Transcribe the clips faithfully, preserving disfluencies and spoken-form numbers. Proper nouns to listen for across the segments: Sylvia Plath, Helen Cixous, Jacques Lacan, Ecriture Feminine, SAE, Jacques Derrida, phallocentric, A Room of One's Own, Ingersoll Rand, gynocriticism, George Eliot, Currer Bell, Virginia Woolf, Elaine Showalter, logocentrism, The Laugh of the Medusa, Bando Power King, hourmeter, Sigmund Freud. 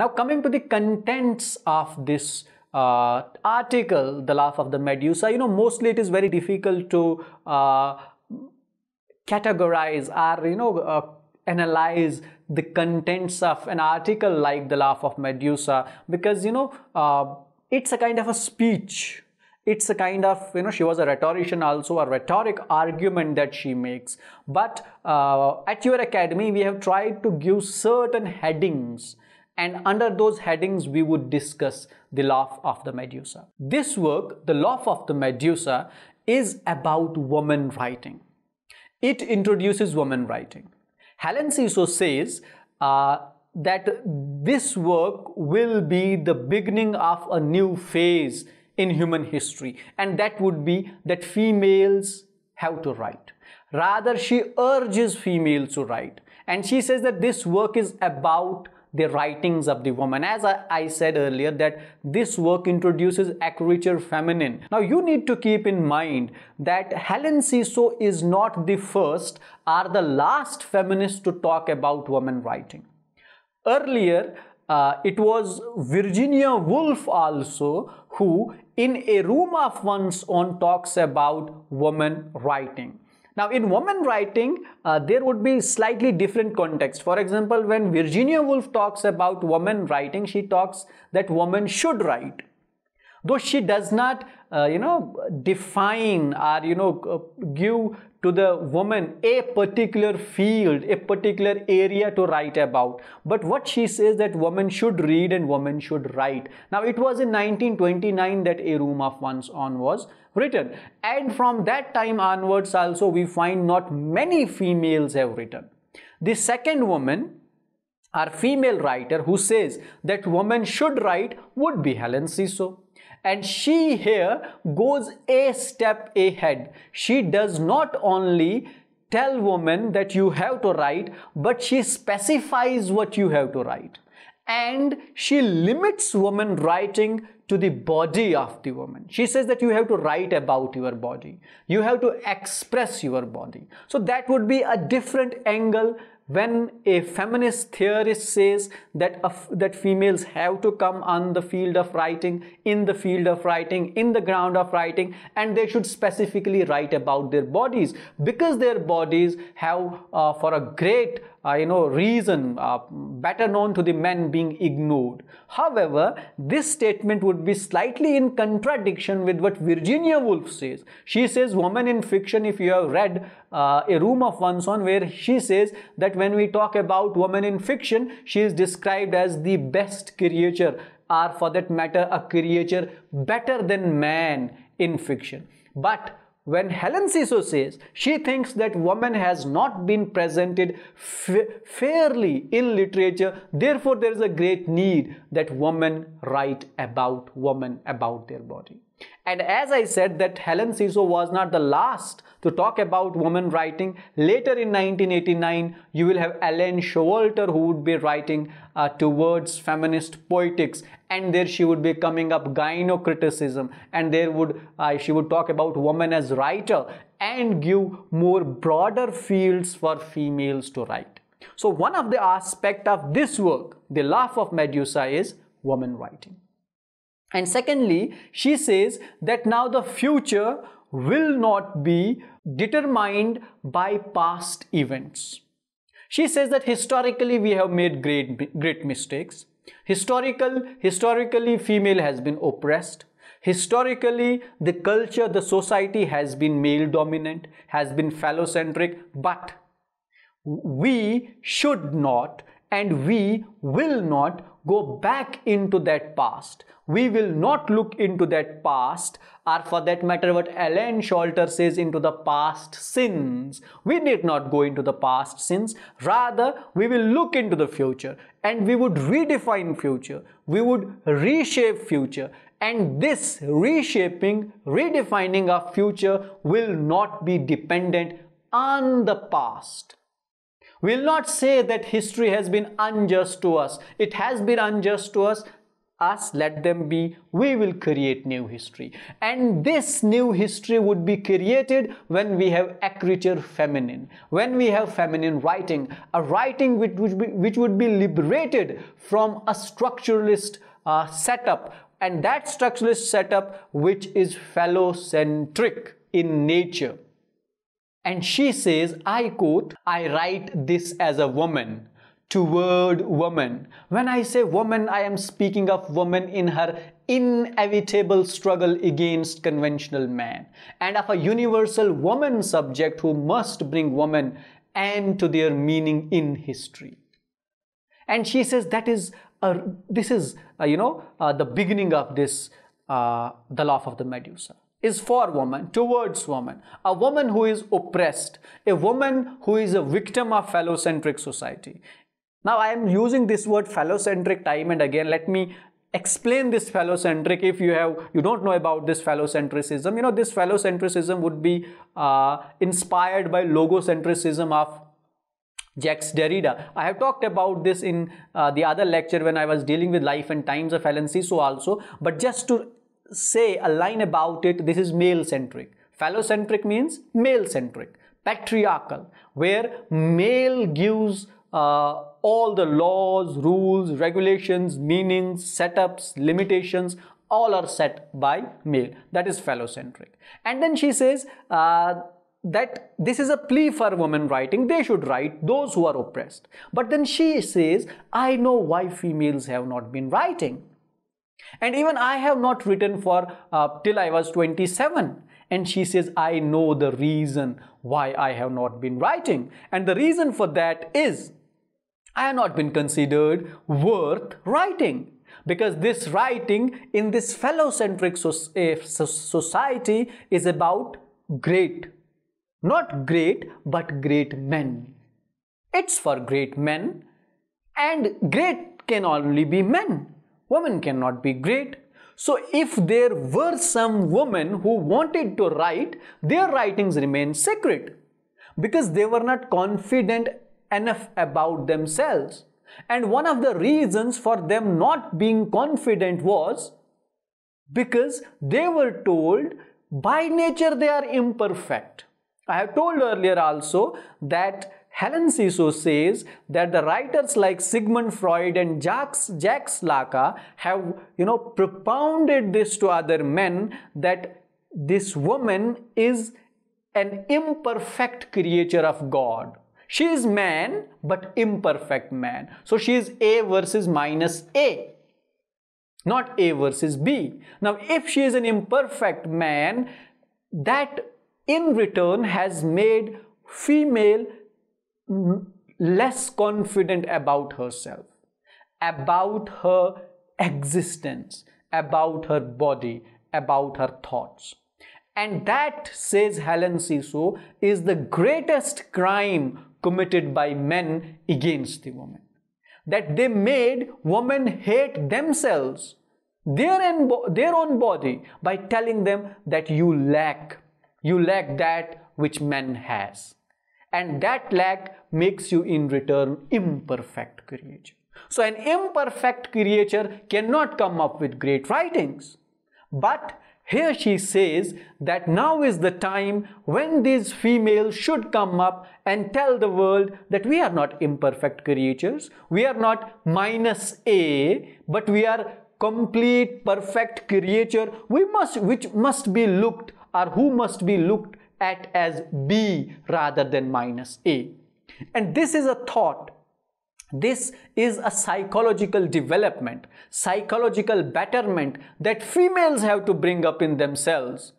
Now coming to the contents of this uh, article, The Laugh of the Medusa, you know, mostly it is very difficult to uh, categorize or, you know, uh, analyze the contents of an article like The Laugh of Medusa, because, you know, uh, it's a kind of a speech. It's a kind of, you know, she was a rhetorician also, a rhetoric argument that she makes. But uh, at your academy, we have tried to give certain headings, and under those headings, we would discuss The Laugh of the Medusa. This work, The Laugh of the Medusa, is about woman writing. It introduces woman writing. Helen Cixous says uh, that this work will be the beginning of a new phase in human history, and that would be that females have to write. Rather, she urges females to write, and she says that this work is about the writings of the woman. As I, I said earlier, that this work introduces Ecriture Feminine. Now you need to keep in mind that Helen Cixous is not the first or the last feminist to talk about woman writing. Earlier, Uh, it was Virginia Woolf also who, in A Room of One's Own, talks about woman writing. Now, in woman writing, uh, there would be slightly different context. For example, when Virginia Woolf talks about woman writing, she talks that woman should write. Though she does not, uh, you know, define or, you know, give to the woman a particular field, a particular area to write about. But what she says that women should read and women should write. Now, it was in nineteen twenty-nine that A Room of One's Own was written. And from that time onwards also, we find not many females have written. The second woman, or female writer, who says that women should write would be Helen Cixous. And she here goes a step ahead. She does not only tell women that you have to write, but she specifies what you have to write. And she limits women writing to the body of the woman. She says that you have to write about your body. You have to express your body. So that would be a different angle when a feminist theorist says that, uh, that females have to come on the field of writing, in the field of writing, in the ground of writing, and they should specifically write about their bodies, because their bodies have, uh, for a great uh, you know, reason, uh, better known to the men, being ignored. However, this statement would be slightly in contradiction with what Virginia Woolf says. She says, woman in fiction, if you have read uh, A Room of One's Own, where she says that when we talk about woman in fiction, she is described as the best creature, or for that matter, a creature better than man in fiction. But when Helen Cixous says, she thinks that woman has not been presented fairly in literature, therefore there is a great need that women write about women, about their body. And as I said, that Helen Cixous was not the last to talk about woman writing. Later in nineteen eighty-nine, you will have Elaine Showalter, who would be writing uh, towards feminist poetics, and there she would be coming up gynocriticism, and there would uh, she would talk about woman as writer and give more broader fields for females to write. So one of the aspects of this work, The Laugh of Medusa, is woman writing. And secondly, she says that now the future will not be determined by past events. She says that historically we have made great, great mistakes. Historical, historically female has been oppressed. Historically, the culture, the society has been male dominant, has been phallocentric, but we should not and we will not go back into that past. We will not look into that past, or for that matter what Elaine Showalter says, into the past sins. We need not go into the past sins. Rather, we will look into the future, and we would redefine future. We would reshape future. And this reshaping, redefining of future will not be dependent on the past. We will not say that history has been unjust to us. It has been unjust to us. us, let them be, we will create new history. And this new history would be created when we have Ecriture Feminine, when we have feminine writing, a writing which would be, which would be liberated from a structuralist uh, setup, and that structuralist setup which is phallocentric in nature. And she says, I quote, I write this as a woman, toward woman. When I say woman, I am speaking of woman in her inevitable struggle against conventional man, and of a universal woman subject who must bring woman and to their meaning in history. And she says that is, uh, this is, uh, you know, uh, the beginning of this, uh, The Laugh of the Medusa. Is for woman, towards woman, a woman who is oppressed, a woman who is a victim of phallocentric society. Now I am using this word phallocentric time and again. Let me explain this phallocentric if you have you don't know about this phallocentrism. You know, this phallocentrism would be uh, inspired by logocentrism of Jacques Derrida. I have talked about this in uh, the other lecture when I was dealing with Life and Times of Helen Cixous also, but just to say a line about it, this is male-centric. Phallocentric means male-centric, patriarchal, where male gives uh, all the laws, rules, regulations, meanings, setups, limitations, all are set by male. That is phallocentric. And then she says uh, that this is a plea for women writing. They should write, those who are oppressed. But then she says, I know why females have not been writing. And even I have not written for uh, till I was twenty-seven. And she says, I know the reason why I have not been writing. And the reason for that is I have not been considered worth writing. Because this writing in this phallocentric so so society is about great. Not great, but great men. It's for great men. And great can only be men. Women cannot be great. So if there were some women who wanted to write, their writings remained secret because they were not confident enough about themselves. And one of the reasons for them not being confident was because they were told by nature they are imperfect. I have told earlier also that Helen Cixous says that the writers like Sigmund Freud and Jacques, Jacques Lacan have, you know, propounded this to other men, that this woman is an imperfect creature of God. She is man, but imperfect man. So she is A versus minus A, not A versus B. Now, if she is an imperfect man, that in return has made female less confident about herself, about her existence, about her body, about her thoughts. And that, says Helen Cixous, is the greatest crime committed by men against the woman. That they made women hate themselves, their own body, by telling them that you lack, you lack that which man has. And that lack makes you in return imperfect creature. So an imperfect creature cannot come up with great writings. But here she says that now is the time when these females should come up and tell the world that we are not imperfect creatures. We are not minus A, but we are complete perfect creature. We must, which must be looked, or who must be looked at as B rather than minus A. And this is a thought. This is a psychological development, psychological betterment that females have to bring up in themselves.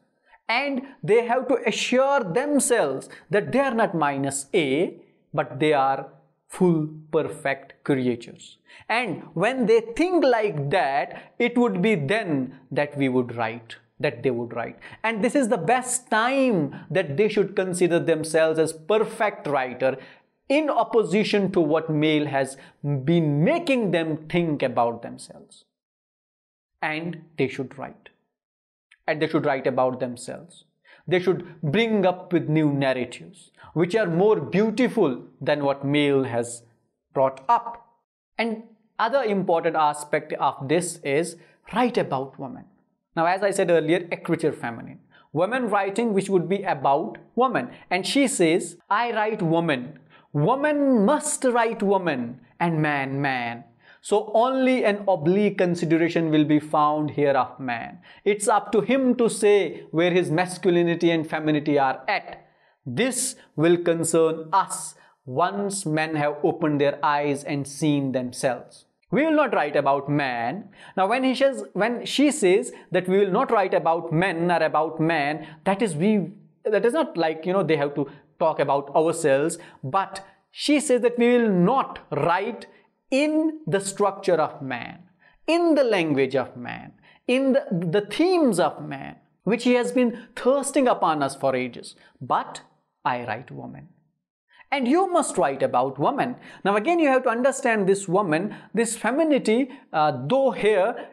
And they have to assure themselves that they are not minus A, but they are full perfect creatures. And when they think like that, it would be then that we would write. that they would write. And this is the best time that they should consider themselves as perfect writer, in opposition to what male has been making them think about themselves. And they should write. And they should write about themselves. They should bring up with new narratives, which are more beautiful than what male has brought up. And Other important aspect of this is write about women. Now, as I said earlier, Ecriture Feminine. Women writing which would be about women. And she says, I write woman. Woman must write woman and man, man. So only an oblique consideration will be found here of man. It's up to him to say where his masculinity and femininity are at. This will concern us once men have opened their eyes and seen themselves. We will not write about man. Now when, he says, when she says that we will not write about men or about man, that is we, that is not like, you know, they have to talk about ourselves, but she says that we will not write in the structure of man, in the language of man, in the, the themes of man, which he has been thirsting upon us for ages. But I write woman. And you must write about woman. Now again, you have to understand this woman, this femininity, uh, though here,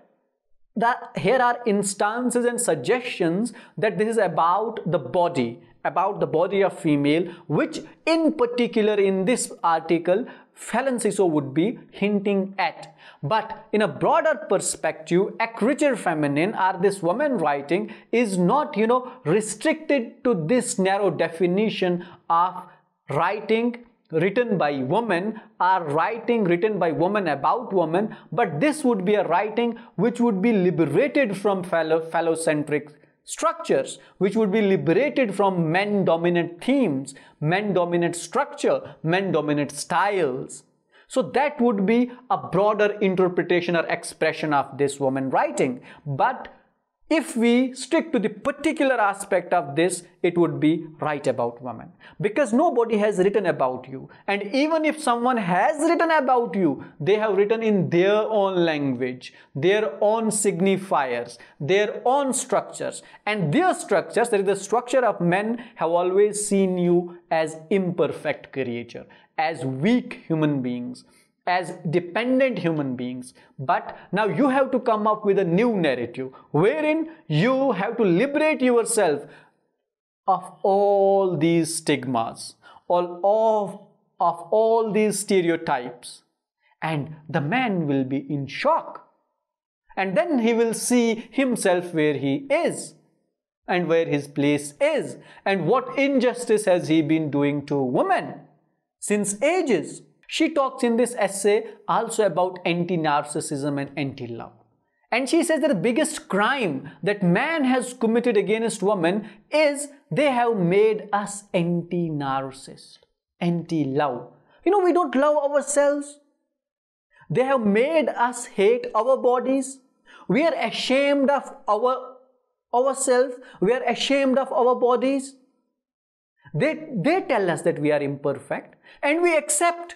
that here are instances and suggestions that this is about the body, about the body of female, which in particular in this article, Helen Cixous would be hinting at. But in a broader perspective, Ecriture Feminine or this woman writing is not, you know, restricted to this narrow definition of writing written by woman or writing written by woman about woman, but this would be a writing which would be liberated from phallocentric structures, which would be liberated from men-dominant themes, men-dominant structure, men-dominant styles. So that would be a broader interpretation or expression of this woman writing. But if we stick to the particular aspect of this, it would be write about women. Because nobody has written about you. And even if someone has written about you, they have written in their own language, their own signifiers, their own structures. And their structures, that is the structure of men, have always seen you as imperfect creature, as weak human beings, as dependent human beings. But now you have to come up with a new narrative wherein you have to liberate yourself of all these stigmas, all of, of all these stereotypes. And the man will be in shock. And then he will see himself where he is and where his place is and what injustice has he been doing to women since ages. She talks in this essay also about anti-narcissism and anti-love. And she says that the biggest crime that man has committed against women is they have made us anti-narcissist, anti-love. You know, we don't love ourselves. They have made us hate our bodies. We are ashamed of our ourselves. We are ashamed of our bodies. They, they tell us that we are imperfect and we accept.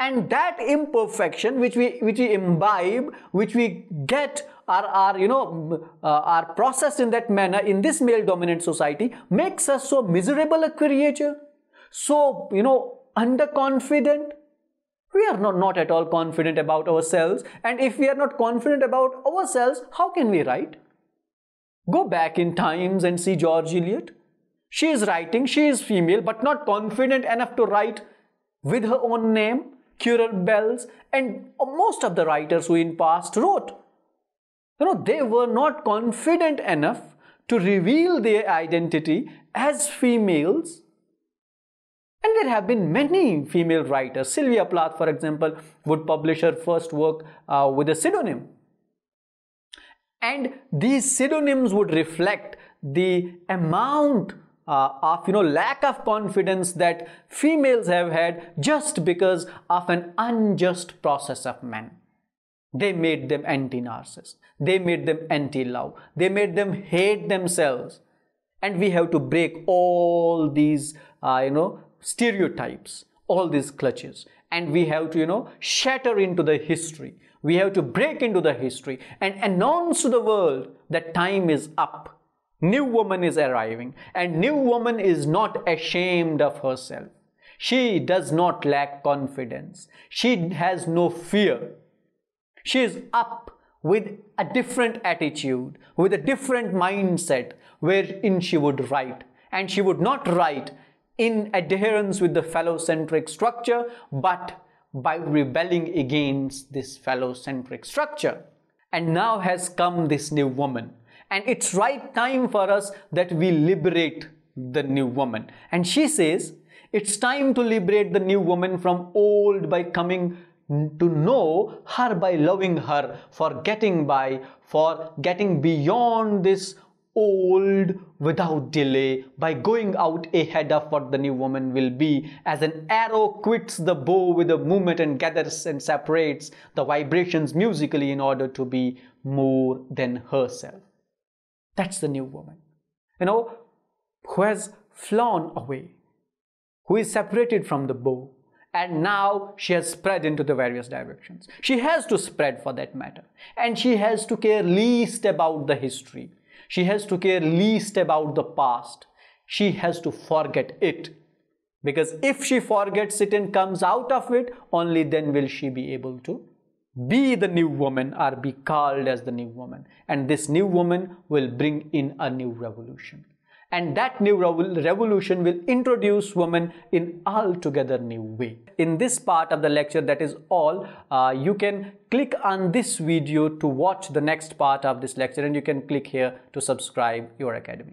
And that imperfection which we, which we imbibe, which we get or are, you know, uh, are processed in that manner in this male-dominant society makes us so miserable a creature, so, you know, underconfident. We are not, not at all confident about ourselves. And if we are not confident about ourselves, how can we write? Go back in times and see George Eliot. She is writing, she is female, but not confident enough to write with her own name. Currer Bell and most of the writers who in past wrote, you know, they were not confident enough to reveal their identity as females. And there have been many female writers. Sylvia Plath, for example, would publish her first work uh, with a pseudonym. And these pseudonyms would reflect the amount Uh, of, you know, lack of confidence that females have had just because of an unjust process of men. They made them anti-narcissist. They made them anti-love. They made them hate themselves. And we have to break all these, uh, you know, stereotypes, all these clutches. And we have to, you know, shatter into the history. We have to break into the history and announce to the world that time is up. New woman is arriving, and new woman is not ashamed of herself. She does not lack confidence. She has no fear. She is up with a different attitude, with a different mindset, wherein she would write. And she would not write in adherence with the phallocentric structure, but by rebelling against this phallocentric structure. And now has come this new woman, and it's right time for us that we liberate the new woman. And she says, it's time to liberate the new woman from old by coming to know her, by loving her, for getting by, for getting beyond this old without delay, by going out ahead of what the new woman will be, as an arrow quits the bow with a movement and gathers and separates the vibrations musically in order to be more than herself. That's the new woman, you know, who has flown away, who is separated from the bow, and now she has spread into the various directions. She has to spread, for that matter, and she has to care least about the history. She has to care least about the past. She has to forget it, because if she forgets it and comes out of it, only then will she be able to be the new woman, or be called as the new woman. And this new woman will bring in a new revolution, and that new revolution will introduce women in altogether new way. In this part of the lecture, that is all. Uh, you can click on this video to watch the next part of this lecture, and you can click here to subscribe your academy.